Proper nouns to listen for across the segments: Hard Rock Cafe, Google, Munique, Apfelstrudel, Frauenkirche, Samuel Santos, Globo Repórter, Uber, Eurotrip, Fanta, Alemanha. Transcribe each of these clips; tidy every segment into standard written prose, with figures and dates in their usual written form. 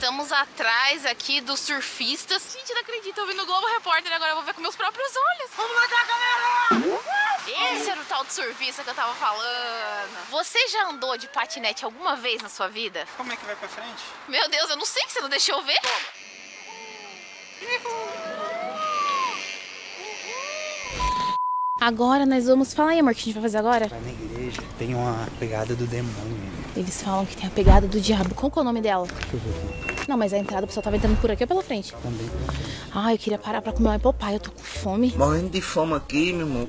estamos atrás aqui dos surfistas. Gente, não acredito, eu vim no Globo Repórter, agora eu vou ver com meus próprios olhos. Vamos lá, galera! Esse era o tal de surfista que eu tava falando. Você já andou de patinete alguma vez na sua vida? Como é que vai pra frente? Meu Deus, eu não sei, que você não deixou eu ver. Agora nós vamos... Fala aí, amor, o que a gente vai fazer agora? Vai na igreja, tem uma pegada do demônio. Eles falam que tem a pegada do diabo. Qual que é o nome dela? Não, mas a entrada, o pessoal tava entrando por aqui ou pela frente? Também. Ah, eu queria parar pra comer uma popai, eu tô com fome. Morrendo de fome aqui, meu irmão.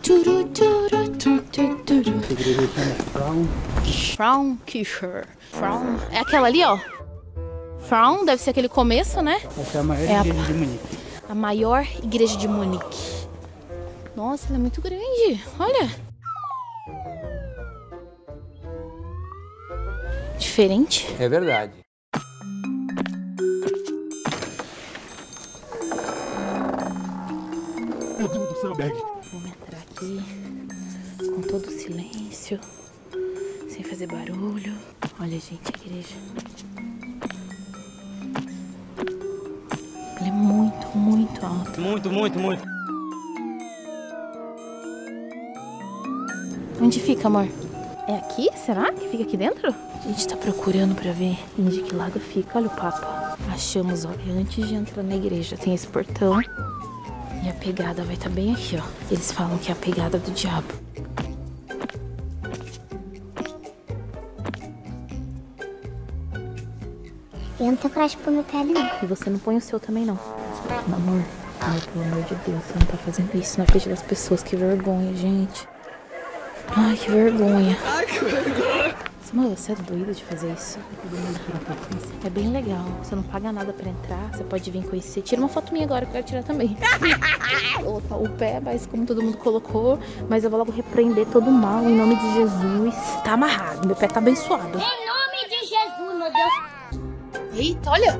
Frauenkirche. É aquela ali, ó. Fraun deve ser aquele começo, né? Essa é a maior igreja de Munique. A maior igreja de Munique. Nossa, ela é muito grande, olha. Diferente. É verdade. Meu Deus do céu, bag. Vamos entrar aqui com todo silêncio, sem fazer barulho. Olha, gente, a igreja. Ela é muito, muito alta. Muito, muito, muito. Onde fica, amor? É aqui? Será que fica aqui dentro? A gente tá procurando pra ver de que lado fica. Olha o Papa. Achamos, olha, antes de entrar na igreja tem esse portão. E a pegada vai estar bem aqui, ó. Eles falam que é a pegada do diabo. Eu não tenho coragem de pôr meu pé ali, não. E você não põe o seu também, não. Amor, ai, pelo amor de Deus, você não tá fazendo isso na frente das pessoas. Que vergonha, gente. Ai, que vergonha. Ai, que vergonha. Mano, você é doida de fazer isso? É bem legal. Você não paga nada pra entrar, você pode vir conhecer. Tira uma foto minha agora que eu quero tirar também. Opa, o pé, mas como todo mundo colocou, mas eu vou logo repreender todo o mal em nome de Jesus. Tá amarrado, meu pé tá abençoado. Em nome de Jesus, meu Deus. Eita, olha.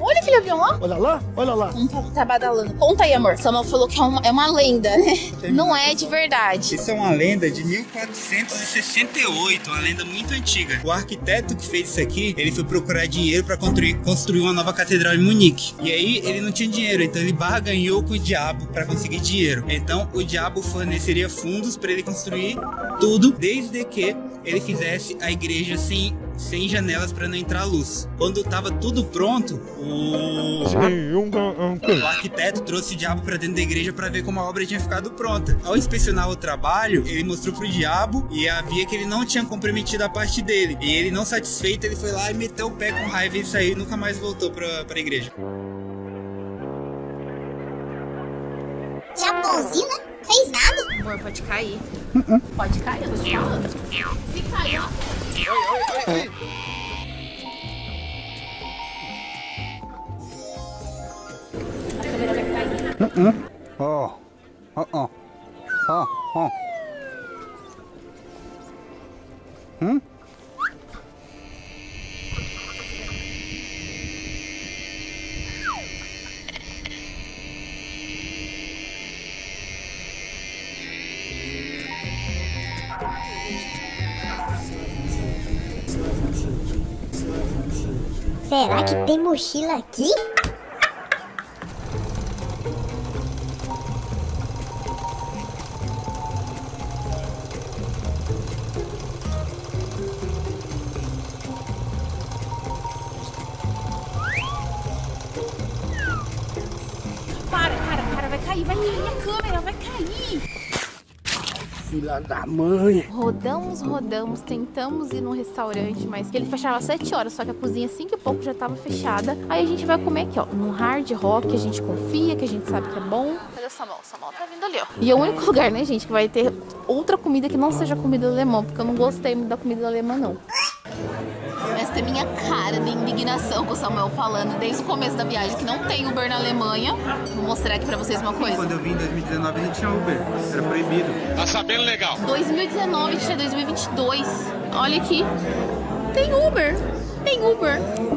Olha aquele avião lá. Olha lá, olha lá. Um pouco tá badalando. Conta aí, amor. Samuel falou que é uma lenda, né? Não é de verdade. Isso é uma lenda de 1468, uma lenda muito antiga. O arquiteto que fez isso aqui, ele foi procurar dinheiro pra construir uma nova catedral em Munique. E aí, ele não tinha dinheiro, então ele barganhou com o diabo pra conseguir dinheiro. Então, o diabo forneceria fundos pra ele construir tudo, desde que ele fizesse a igreja sem janelas para não entrar luz. Quando tava tudo pronto, o arquiteto trouxe o diabo para dentro da igreja para ver como a obra tinha ficado pronta. Ao inspecionar o trabalho, ele mostrou pro diabo e havia que ele não tinha comprometido a parte dele. E ele, não satisfeito, ele foi lá e meteu o pé com raiva e saiu e nunca mais voltou pra igreja. Diabãozinho, né? Fez nada. Amor, pode cair. Pode cair, eu tô te falando. Se cair, ó. Será que tem mochila aqui? Para, vai cair, vai cair a câmera, vai cair! Filha da mãe. Rodamos, tentamos ir num restaurante, mas que ele fechava às 7 horas, só que a cozinha 5 e pouco já tava fechada. Aí a gente vai comer aqui, ó, num Hard Rock, que a gente confia, que a gente sabe que é bom. Cadê o Samuel? O Samuel tá vindo ali, ó. E é o único lugar, né, gente, que vai ter outra comida que não seja comida alemã, porque eu não gostei muito da comida alemã, não. Essa é minha cara de indignação com o Samuel falando desde o começo da viagem que não tem Uber na Alemanha. Vou mostrar aqui pra vocês uma coisa. Quando eu vim em 2019 não tinha Uber, era proibido. Tá sabendo legal. 2019 tinha 2022. Olha aqui, tem Uber.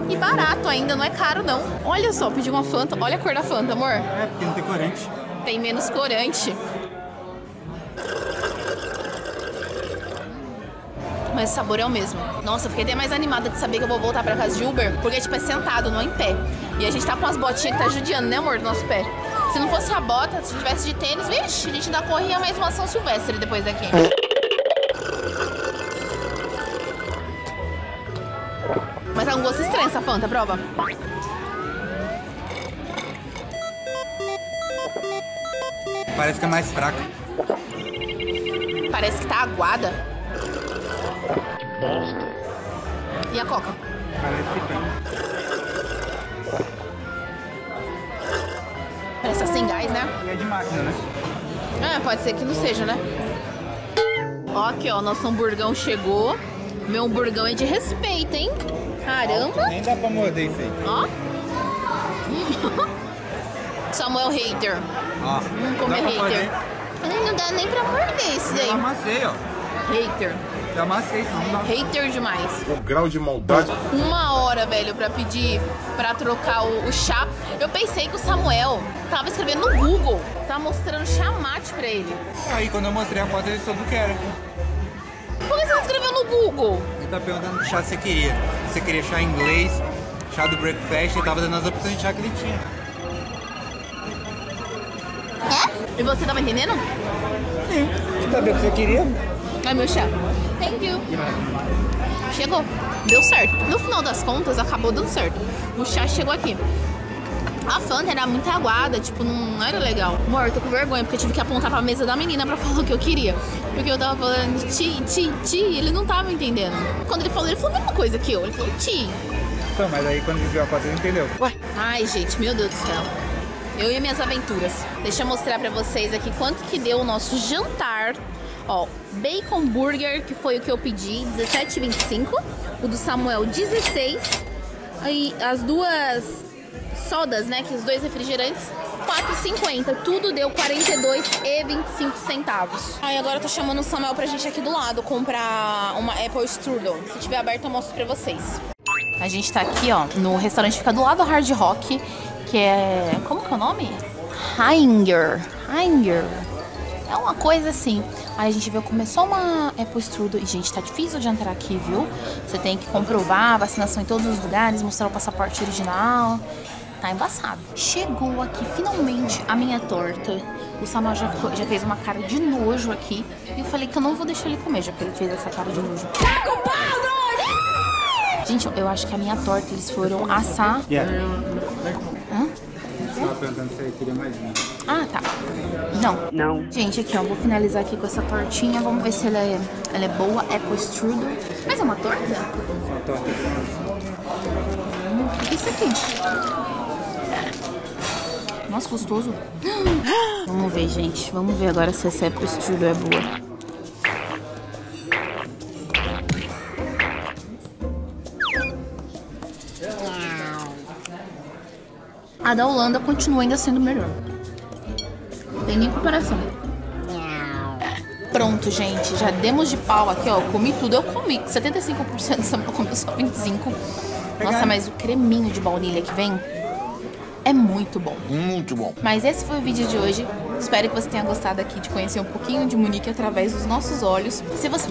E barato ainda, não é caro não. Olha só, pedi uma Fanta, olha a cor da Fanta, amor. É, porque não tem corante. Tem menos corante. mas o sabor é o mesmo. Nossa, eu fiquei até mais animada de saber que eu vou voltar pra casa de Uber, porque tipo, é sentado, não é em pé. E a gente tá com as botinhas que tá judiando, né amor, do nosso pé. Se não fosse a bota, se tivesse de tênis, vixe, a gente ainda corria mais uma São Silvestre depois daqui. Mas tá um gosto estranho essa Fanta, prova. Parece que é mais fraca. Parece que tá aguada. E a Coca? Parece que tem. Parece que tá sem gás, né? E é de máquina, né? É, pode ser que não seja, né? Ó, aqui, ó, nosso hamburgão chegou. Meu hamburgão é de respeito, hein? Caramba! Nem dá pra morder isso aí. Ó. Samuel hater. Ó. Como é hater? Não dá nem pra morder isso daí. Eu amassei, ó. Hater. Eu amassei, não. Hater demais. O grau de maldade. Uma hora, velho, pra pedir pra trocar o chá. Eu pensei que o Samuel tava escrevendo no Google. Tava mostrando chamate pra ele. Aí quando eu mostrei a foto, ele soube o que era. Por que você escreveu no Google? Ele tá perguntando que chá você queria. Se você queria chá inglês, chá do breakfast, ele tava dando as opções de chá que ele tinha. É? E você tava entendendo? Sim. Você sabia o que você queria? É meu chá. Thank you. Chegou. Deu certo. No final das contas, acabou dando certo. O chá chegou aqui. A Fanta era muito aguada, tipo, não era legal. Amor, eu tô com vergonha, porque eu tive que apontar pra mesa da menina pra falar o que eu queria. Porque eu tava falando ti, ele não tava entendendo. Quando ele falou a mesma coisa que eu, ele falou ti. Então, mas aí quando ele viu a foto, ele entendeu. Ué. Ai, gente, meu Deus do céu. Eu e minhas aventuras. Deixa eu mostrar pra vocês aqui quanto que deu o nosso jantar. Ó, bacon burger, que foi o que eu pedi, R$17,25. O do Samuel, R$16. Aí as duas... sodas, né, que os dois refrigerantes, R$4,50, tudo deu R$42,25. Aí agora eu tô chamando o Samuel pra gente aqui do lado comprar uma Apfelstrudel. Se tiver aberto eu mostro pra vocês. A gente tá aqui, ó, no restaurante que fica do lado do Hard Rock, que é... como que é o nome? Heinger. É uma coisa assim. Aí a gente veio, começou uma Apfelstrudel. E, gente, tá difícil de entrar aqui, viu? Você tem que comprovar a vacinação em todos os lugares, mostrar o passaporte original. Tá embaçado. Chegou aqui, finalmente, a minha torta. O Samuel já fez uma cara de nojo aqui. E eu falei que eu não vou deixar ele comer, já que ele fez essa cara de nojo. Tá com pau, nojo! Gente, eu acho que a minha torta, eles foram assar... Yeah. Tava perguntando se eu queria mais uma. Ah, tá. Não. Gente, aqui, ó. Vou finalizar aqui com essa tortinha. Vamos ver se ela é boa. Apfelstrudel. Mas é uma torta? É uma torta. Isso aqui. Nossa, gostoso. Vamos ver, gente. Vamos ver agora se essa Apfelstrudel é boa. A da Holanda continua ainda sendo melhor. Não tem nem comparação. Pronto, gente. Já demos de pau aqui, ó. Comi tudo. Eu comi 75% do Samuel, comeu só 25%. Nossa, mas o creminho de baunilha que vem é muito bom. Muito bom. Mas esse foi o vídeo de hoje. Espero que você tenha gostado aqui de conhecer um pouquinho de Munique através dos nossos olhos. Se você...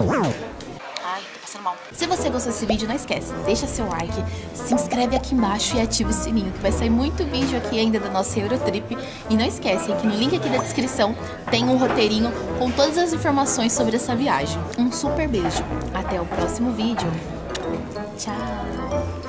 Se você gostou desse vídeo, não esquece, deixa seu like, se inscreve aqui embaixo e ativa o sininho, que vai sair muito vídeo aqui ainda da nossa Eurotrip. E não esquece que no link aqui da descrição tem um roteirinho com todas as informações sobre essa viagem. Um super beijo, até o próximo vídeo. Tchau!